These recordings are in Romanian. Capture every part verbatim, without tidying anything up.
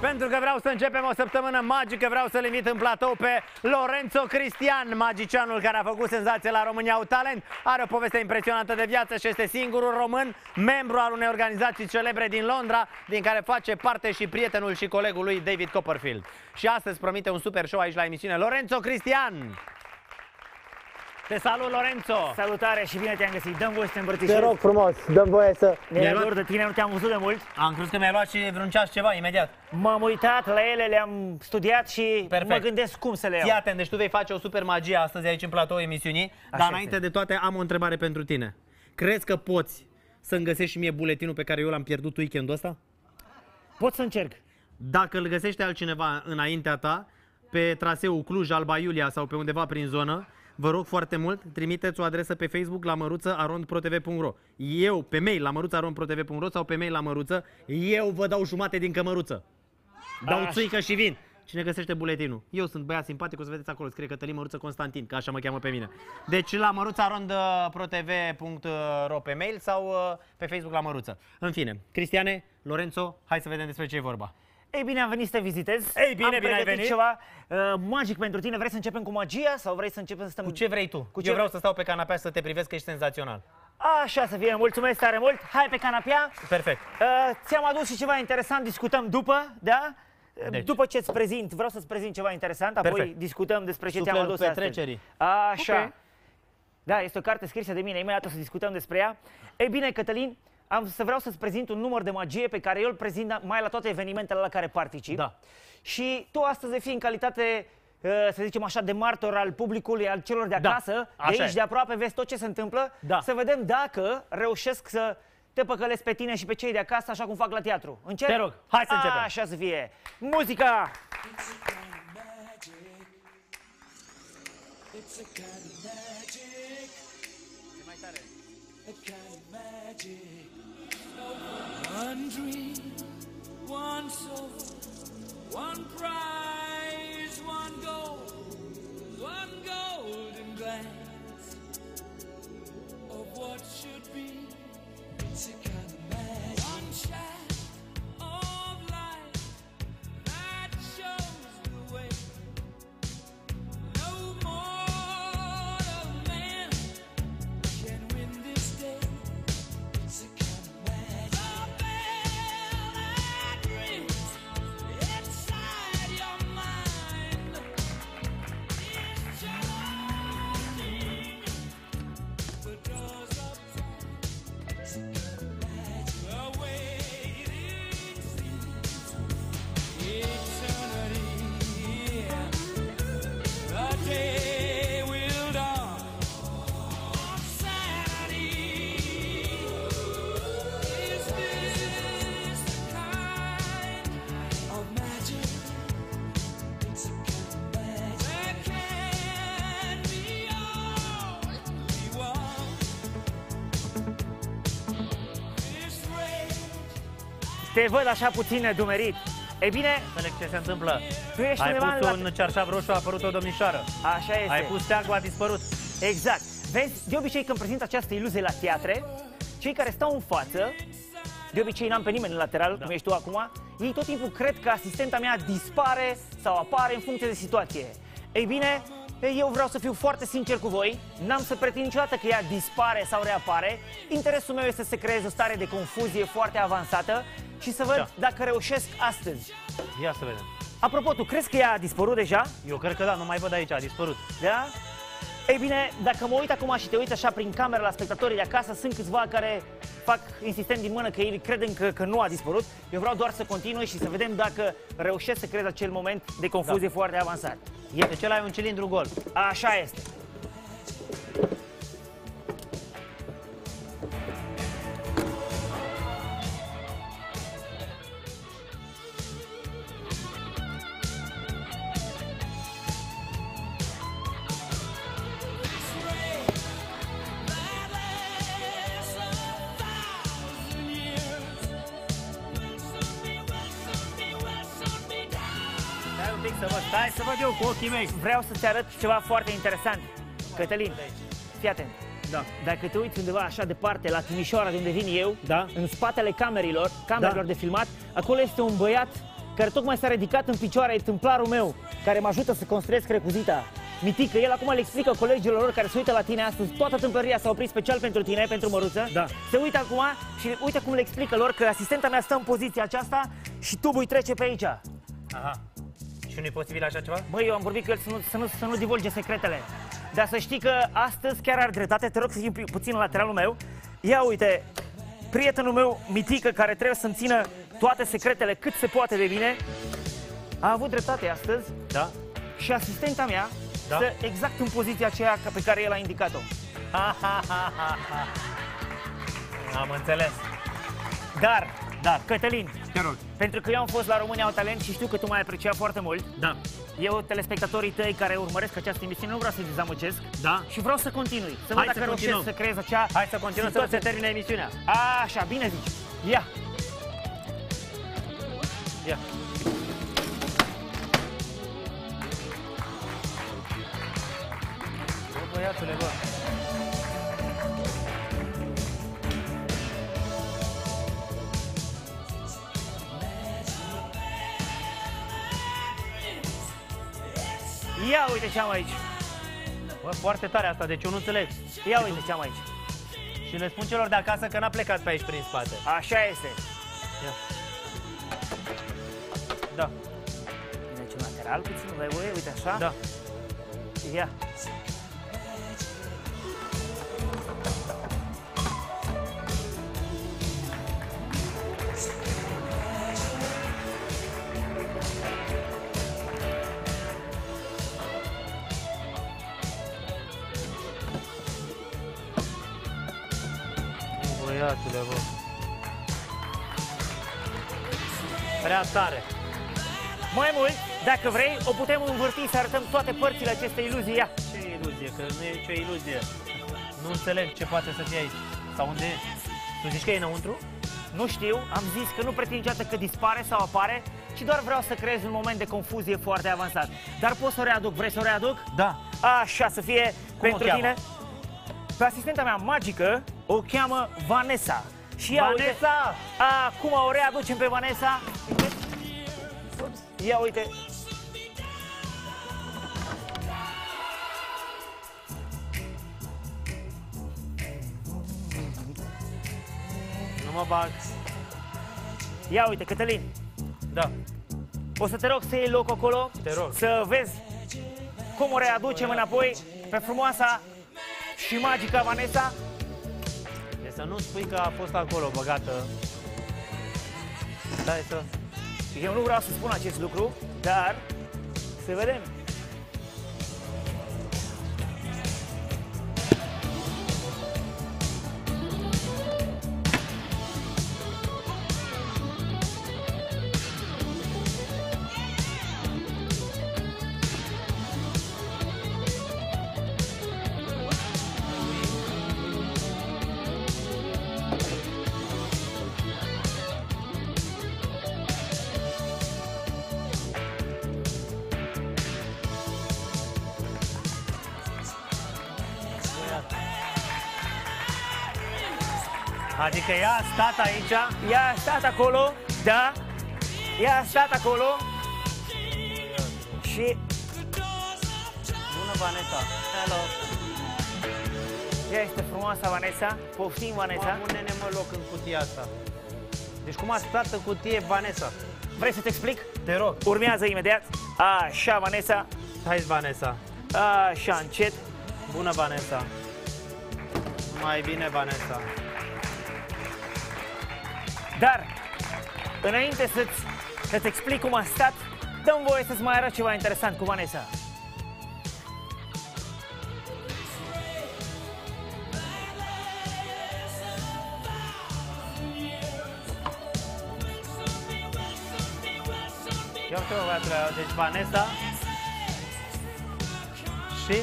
Pentru că vreau să începem o săptămână magică, vreau să-l invit în platou pe Lorenzo Cristian, magicianul care a făcut senzație la România Au Talent. Are o poveste impresionantă de viață și este singurul român, membru al unei organizații celebre din Londra, din care face parte și prietenul și colegul lui David Copperfield. Și astăzi promite un super show aici la emisiune. Lorenzo Cristian! Te salut, Lorenzo! Salutare și bine te-am găsit! Dăm voie să te îmbrățișez. Te rog frumos, dăm voie să... Mi-ai luat de tine, nu te-am văzut de mult. Am crezut că mi-ai luat și vreun ceas ceva, imediat. M-am uitat la ele, le-am studiat și perfect. Mă gândesc cum să le iau. Fii atent, deci tu vei face o super magie astăzi aici în platou emisiunii. Așa, dar înainte este. De toate am o întrebare pentru tine. Crezi că poți să-mi găsești și mie buletinul pe care eu l-am pierdut weekendul ăsta? Pot să încerc. Dacă îl găsește altcineva înaintea ta, pe traseul Cluj, Alba Iulia sau pe undeva prin zonă, vă rog foarte mult, trimiteți o adresă pe Facebook la măruță arond pro tv punct ro. Eu, pe mail la măruță arond pro tv punct ro sau pe mail la măruță, eu vă dau jumate din cămăruță. Dau țuică și vin. Cine găsește buletinul? Eu sunt băiat simpatic, o să vedeți acolo, scrie Cătălin Măruță Constantin, că așa mă cheamă pe mine. Deci la măruță arond pro tv punct ro pe mail sau pe Facebook la măruță. În fine, Cristiane, Lorenzo, hai să vedem despre ce e vorba. Ei bine, am venit să te vizitez. Ei bine, am bine ai venit. Ceva uh, magic pentru tine. Vrei să începem cu magia sau vrei să începem să stăm... Cu ce vrei tu? Cu ce... Eu vreau să stau pe canapea să te privesc, că ești senzațional. Așa să fie, mulțumesc tare mult. Hai pe canapea. Perfect. Uh, Ți-am adus și ceva interesant, discutăm după, da? Deci. După ce îți prezint, vreau să-ți prezint ceva interesant, apoi perfect. Discutăm despre ce te-am adus astăzi. Așa. Okay. Da, este o carte scrisă de mine, imediat o să discutăm despre ea. Ei bine, Cătălin, am să vreau să-ți prezint un număr de magie pe care eu îl prezint mai la toate evenimentele la care particip. Da. Și tu astăzi vei fi în calitate, să zicem așa, de martor al publicului, al celor de acasă, da. De aici, e. de aproape, vezi tot ce se întâmplă, da. Să vedem dacă reușesc să te păcălesc pe tine și pe cei de acasă, așa cum fac la teatru. Încerc? Te rog, hai să începem. Așa să fie. Muzica! E mai tare. One dream, one soul, one prize, one goal, one golden glance of what should be. It's a kind of magic. One shot of light that shows the way. No mortal man can win this day. It's a te văd așa puțin nedumerit. Ei bine... Înțeleg ce se întâmplă. Tu ești ai pus la... un cearșaf roșu, a apărut o domnișoară. Așa este. Ai pus steagul, a dispărut. Exact. Vezi, de obicei când prezint această iluzie la teatre, cei care stau în față, de obicei n-am pe nimeni în lateral, da. Cum ești tu acum, ei tot timpul cred că asistenta mea dispare sau apare în funcție de situație. Ei bine, eu vreau să fiu foarte sincer cu voi, n-am să pretind niciodată că ea dispare sau reapare. Interesul meu este să se creeze o stare de confuzie foarte avansată și să văd da. Dacă reușesc astăzi. Ia să vedem. Apropo, tu crezi că ea a dispărut deja? Eu cred că da, nu mai văd aici, a dispărut. Da? Ei bine, dacă mă uit acum și te uiți așa prin cameră la spectatorii de acasă, sunt câțiva care fac insistent din mână că ei cred încă că nu a dispărut. Eu vreau doar să continui și să vedem dacă reușesc să creez acel moment de confuzie da. Foarte avansat. Deci ăla e un cilindru gol. Așa este. Stai să văd eu cu ochii mei. Vreau să-ți arăt ceva foarte interesant. Cătălin, fii atent. Da. Dacă te uiți undeva așa departe, la Timișoara, de unde vin eu, da. În spatele camerelor, camerelor da. De filmat, acolo este un băiat care tocmai s-a ridicat în picioare, e tâmplarul meu, care mă ajută să construiesc recuzita. Mitică, el acum le explică colegilor lor care se uită la tine astăzi, toată tâmpăria s-a oprit special pentru tine, pentru Măruță. Da. Se uită acum și uite cum le explică lor că asistenta mea stă în poziția aceasta și tubul trece pe aici. Aha. Și nu e posibil așa ceva? Băi, eu am vorbit cu el să nu, să nu, să nu divulge secretele. Dar să știi că astăzi chiar are dreptate, te rog să fii puțin la lateralul meu. Ia uite, prietenul meu, Mitică, care trebuie să-mi țină toate secretele cât se poate de bine, a avut dreptate astăzi. Da. Și asistenta mea, da, stă exact în poziția aceea pe care el a indicat-o. Am înțeles. Dar, da, Cătălin, te rog, pentru că eu am fost la România Au Talent și știu că tu m-ai apreciat foarte mult. Da. Eu, telespectatorii tăi care urmăresc această emisiune, nu vreau să-i dezamăgesc. Da. Și vreau să continui. Să văd dacă reușesc să creez acea... Hai să continuăm, să se termine emisiunea. Așa, bine zici. Ia. Ia. Băiatule, bă. Ia uite ce am aici. Bă, foarte tare asta, deci eu nu înțeleg. Ia uite ce am aici. Și le spun celor de acasă că n-a plecat pe aici prin spate. Așa este. Ia. Da. Deci un lateral puțin, dai voie, uite așa. Da. Ia. Prea tare. Mai mult, dacă vrei, o putem învârti să arătăm toate părțile acestei iluzii. Ia. Ce iluzie? Că nu e nicio iluzie. Nu înțeleg ce poate să fie aici. Sau unde e? Tu zici că e înăuntru? Nu știu, am zis că nu pretind niciodată că dispare sau apare, ci doar vreau să creez un moment de confuzie foarte avansat. Dar pot să o readuc, vrei să o readuc? Da. Așa, să fie pentru tine. Pe asistenta mea magică o cheamă Vanessa. Și ia, Vanessa! Uite, acum o readucem pe Vanessa. Ia uite. Nu mă bag. Ia uite, Cătălin. Da. O să te rog să iei loc acolo. Te rog. Să vezi cum o readucem o înapoi pe frumoasa și magica Vanessa. Să nu spui că a fost acolo băgată. Stai să... Eu nu vreau să spun acest lucru, dar să vedem. Adică ea a stat aici, ea a stat acolo, da, ea a stat acolo și... Bună, Vanessa! Hello! Ea este frumoasă, Vanessa, poftim, Vanessa. Pune-ne, mă, loc în cutia asta. Deci cum a stat în cutie Vanessa? Vrei să te explic? Te rog. Urmează imediat. Așa, Vanessa. Hai, Vanessa. Așa, încet. Bună, Vanessa. Mai bine, Vanessa. Dar, înainte să-ți să-ți explic cum a stat, dăm voie să-ți mai arăt ceva interesant cu Vanessa. Eu trebuie să vă arăt, deci Vanessa și...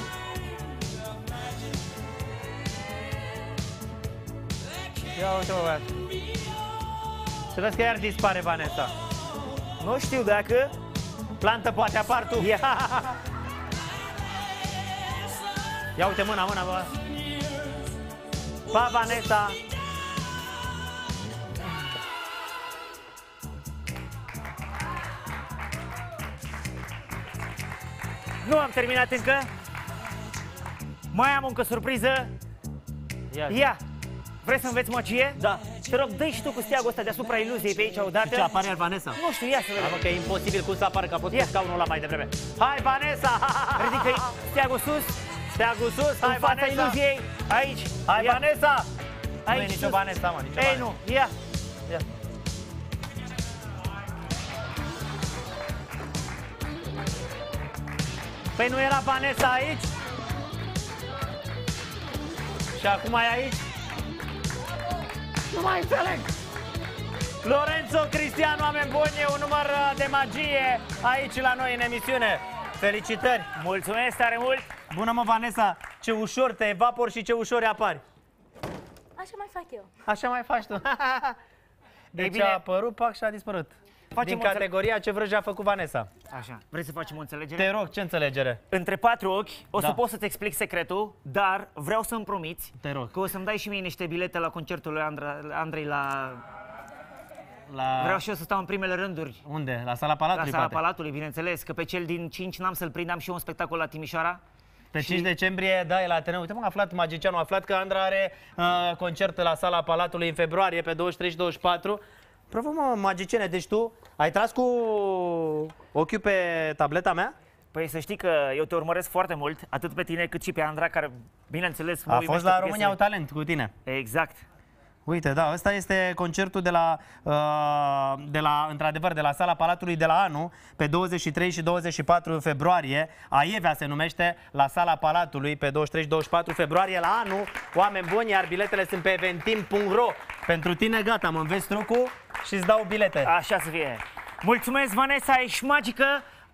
Eu trebuie să vă arăt. Să vezi că iar dispare Vanessa. Nu știu dacă... Plantă poate apar tu. Ia, Ia uite mâna, mâna, bă. Pa, Vanessa. Nu am terminat încă. Mai am încă surpriză. Ia, Ia. Vrei să înveți magie? Da. Te rog, dă-i și tu cu steagul ăsta deasupra iluziei pe aici odată. Ce apare al Vanessa? Nu știu, ia să vedem. Că e imposibil cum să apară, că a fost pe scaunul ăla mai devreme. Hai, Vanessa! Ridică-i steagul sus. Steagul sus, hai, Vanessa! În fața iluziei, aici. Hai, ia. Vanessa! Aici, nu e nicio Vanessa, mă, nicio Ei, Vanessa. nu, ia! Ia. Păi nu era Vanessa aici? Și acum e aici? Nu mai înțeleg! Lorenzo Cristian, oameni buni, e un număr de magie aici la noi în emisiune. Felicitări! Mulțumesc tare mult! Bună, mă, Vanessa! Ce ușor te evapori și ce ușor apari! Așa mai fac eu. Așa mai faci tu. Deci bine, a apărut, pac, și a dispărut. Facem din categoria ce vrăji a făcut Vanessa. Așa. Vrei să facem o înțelegere? Te rog, ce înțelegere? Între patru ochi o să da. pot să-ți explic secretul, dar vreau să-mi promiți Te rog. că o să-mi dai și mie niște bilete la concertul lui Andra, Andrei la... la... Vreau și eu să stau în primele rânduri. Unde? La sala Palatului? La sala poate. Palatului, bineînțeles, că pe cel din cinci n-am să-l prind, am și eu un spectacol la Timișoara. Pe cinci decembrie, da, e la Ateneu. Uite, m-a aflat magicianul, a aflat că Andra are uh, concert la sala Palatului în februarie, pe douăzeci și trei și douăzeci și patru. Provă, mă, magiciene, deci tu ai tras cu ochiul pe tableta mea? Păi să știi că eu te urmăresc foarte mult, atât pe tine cât și pe Andra, care, bineînțeles, mă uimește. A fost la România Au Talent cu tine. Exact. Uite, da, ăsta este concertul de la, de la, într-adevăr, de la sala Palatului de la anul, pe douăzeci și trei și douăzeci și patru februarie, Aievea se numește, la sala Palatului, pe douăzeci și trei și douăzeci și patru februarie la anul, oameni buni, iar biletele sunt pe eventim punct ro. Pentru tine, gata, mă înveți trucul și îți dau bilete. Așa să fie. Mulțumesc, Vanessa, ești magică.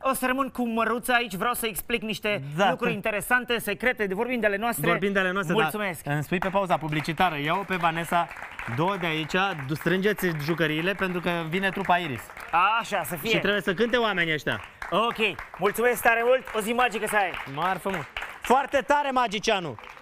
O să rămân cu Măruța aici, vreau să explic niște da, lucruri că... interesante, secrete, vorbim de ale noastre. Vorbim de ale noastre, mulțumesc. Da, îmi spui pe pauza publicitară, iau pe Vanessa, două de aici, strângeți jucăriile pentru că vine trupa Iris. Așa să fie. Și trebuie să cânte oamenii ăștia. Ok, mulțumesc tare mult, o zi magică să ai. Marfă mult. Foarte tare, magicianul.